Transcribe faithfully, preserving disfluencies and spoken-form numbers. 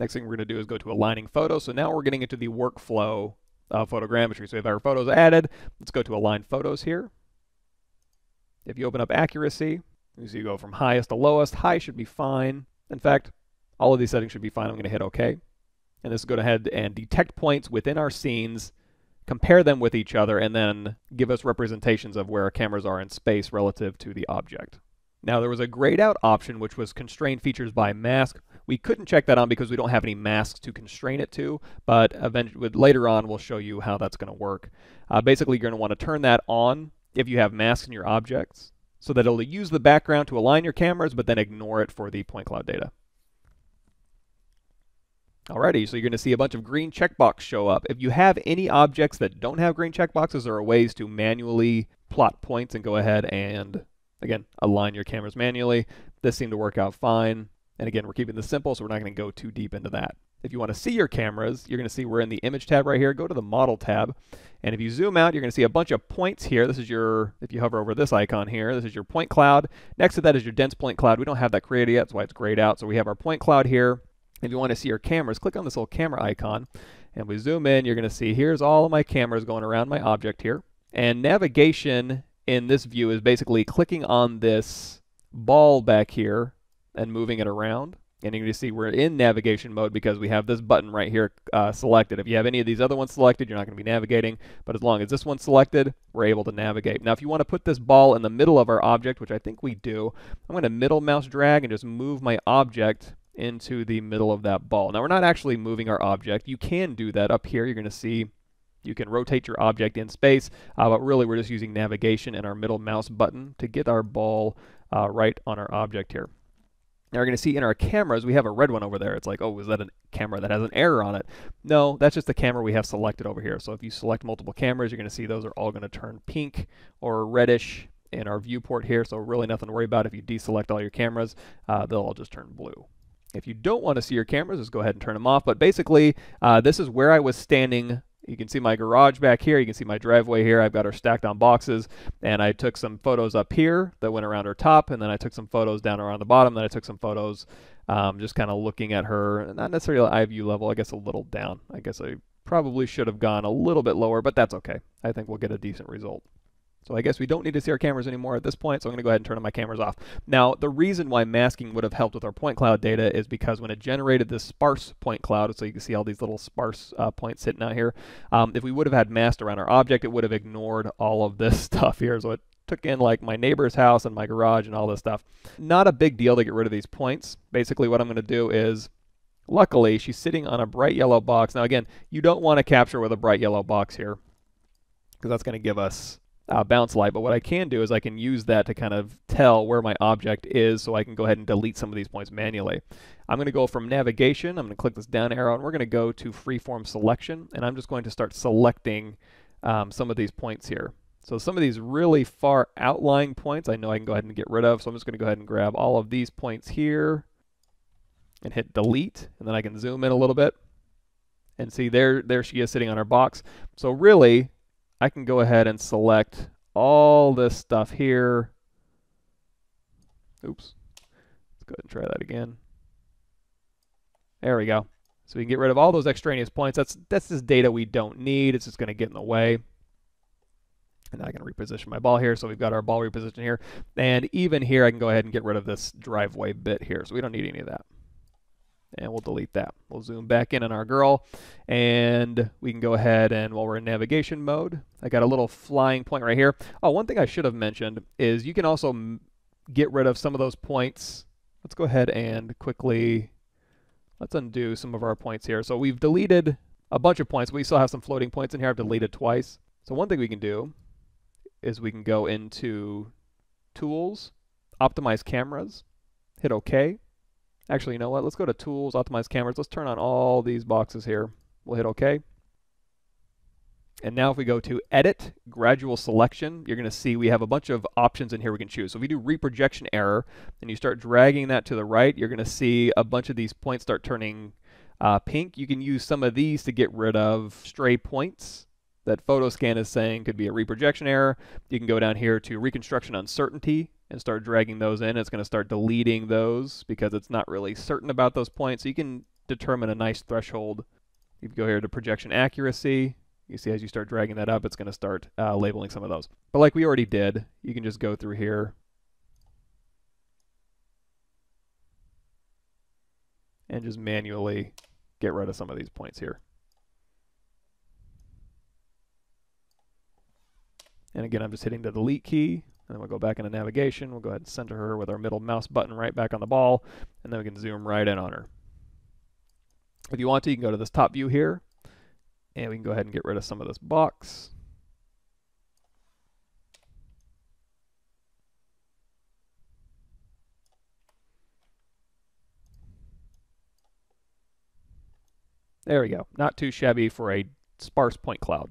Next thing we're going to do is go to aligning photos. So now we're getting into the workflow of photogrammetry. So we have our photos added. Let's go to align photos here. If you open up accuracy, you see you go from highest to lowest. High should be fine. In fact, all of these settings should be fine. I'm going to hit OK. And this is go ahead and detect points within our scenes, compare them with each other, and then give us representations of where our cameras are in space relative to the object. Now there was a grayed out option which was constrain features by mask. We couldn't check that on because we don't have any masks to constrain it to, but eventually, later on we'll show you how that's going to work. Uh, basically you're going to want to turn that on if you have masks in your objects so that it'll use the background to align your cameras but then ignore it for the point cloud data. Alrighty, so you're going to see a bunch of green checkboxes show up. If you have any objects that don't have green checkboxes, there are ways to manually plot points and go ahead and, again, align your cameras manually. This seemed to work out fine. And again, we're keeping this simple, so we're not going to go too deep into that. If you want to see your cameras, you're going to see we're in the Image tab right here. Go to the Model tab. And if you zoom out, you're going to see a bunch of points here. This is your, if you hover over this icon here, this is your point cloud. Next to that is your dense point cloud. We don't have that created yet, that's why it's grayed out. So we have our point cloud here. If you want to see your cameras, click on this little camera icon. And we zoom in, you're going to see here's all of my cameras going around my object here. And navigation in this view is basically clicking on this ball back here and moving it around. And you can see we're in navigation mode because we have this button right here uh, selected. If you have any of these other ones selected, you're not going to be navigating. But as long as this one's selected, we're able to navigate. Now, if you want to put this ball in the middle of our object, which I think we do, I'm going to middle mouse drag and just move my object into the middle of that ball. Now, we're not actually moving our object. You can do that up here. You're going to see you can rotate your object in space, uh, but really we're just using navigation and our middle mouse button to get our ball uh, right on our object here. Now we're going to see in our cameras, we have a red one over there. It's like, oh, is that a camera that has an error on it? No, that's just the camera we have selected over here. So if you select multiple cameras, you're going to see those are all going to turn pink or reddish in our viewport here. So really nothing to worry about. If you deselect all your cameras, uh, they'll all just turn blue. If you don't want to see your cameras, just go ahead and turn them off. But basically, uh, this is where I was standing. You can see my garage back here. You can see my driveway here. I've got her stacked on boxes. And I took some photos up here that went around her top. And then I took some photos down around the bottom. Then I took some photos um, just kind of looking at her. Not necessarily eye view level. I guess a little down. I guess I probably should have gone a little bit lower, but that's okay. I think we'll get a decent result. So I guess we don't need to see our cameras anymore at this point, so I'm going to go ahead and turn my cameras off. Now, the reason why masking would have helped with our point cloud data is because when it generated this sparse point cloud, so you can see all these little sparse uh, points sitting out here, um, if we would have had masked around our object, it would have ignored all of this stuff here. So it took in like my neighbor's house and my garage and all this stuff. Not a big deal to get rid of these points. Basically, what I'm going to do is, luckily, she's sitting on a bright yellow box. Now, again, you don't want to capture with a bright yellow box here because that's going to give us Uh, bounce light, but what I can do is I can use that to kind of tell where my object is so I can go ahead and delete some of these points manually. I'm going to go from navigation, I'm going to click this down arrow, and we're going to go to freeform selection, and I'm just going to start selecting um, some of these points here. So some of these really far outlying points I know I can go ahead and get rid of, so I'm just going to go ahead and grab all of these points here and hit delete, and then I can zoom in a little bit and see there, there she is sitting on her box. So really, I can go ahead and select all this stuff here. Oops. Let's go ahead and try that again. There we go. So we can get rid of all those extraneous points. That's that's just data we don't need. It's just going to get in the way. And I can reposition my ball here. So we've got our ball repositioned here. And even here, I can go ahead and get rid of this driveway bit here. So we don't need any of that. And we'll delete that. We'll zoom back in on our girl, and we can go ahead and while we're in navigation mode, I got a little flying point right here. Oh, one thing I should have mentioned is you can also m get rid of some of those points. Let's go ahead and quickly, let's undo some of our points here. So we've deleted a bunch of points. We still have some floating points in here. I've deleted twice. So one thing we can do is we can go into Tools, Optimize Cameras, hit OK. Actually, you know what? Let's go to Tools, Optimize Cameras. Let's turn on all these boxes here. We'll hit OK. And now if we go to Edit, Gradual Selection, you're going to see we have a bunch of options in here we can choose. So if you do Reprojection Error, and you start dragging that to the right, you're going to see a bunch of these points start turning uh, pink. You can use some of these to get rid of stray points that PhotoScan is saying could be a reprojection error. You can go down here to Reconstruction Uncertainty and start dragging those in. It's going to start deleting those because it's not really certain about those points. So you can determine a nice threshold. You go here to projection accuracy. You see as you start dragging that up, it's going to start uh, labeling some of those. But like we already did, you can just go through here and just manually get rid of some of these points here. And again, I'm just hitting the delete key, and then we'll go back into navigation. We'll go ahead and center her with our middle mouse button right back on the ball, and then we can zoom right in on her. If you want to, you can go to this top view here, and we can go ahead and get rid of some of this box. There we go. Not too shabby for a sparse point cloud.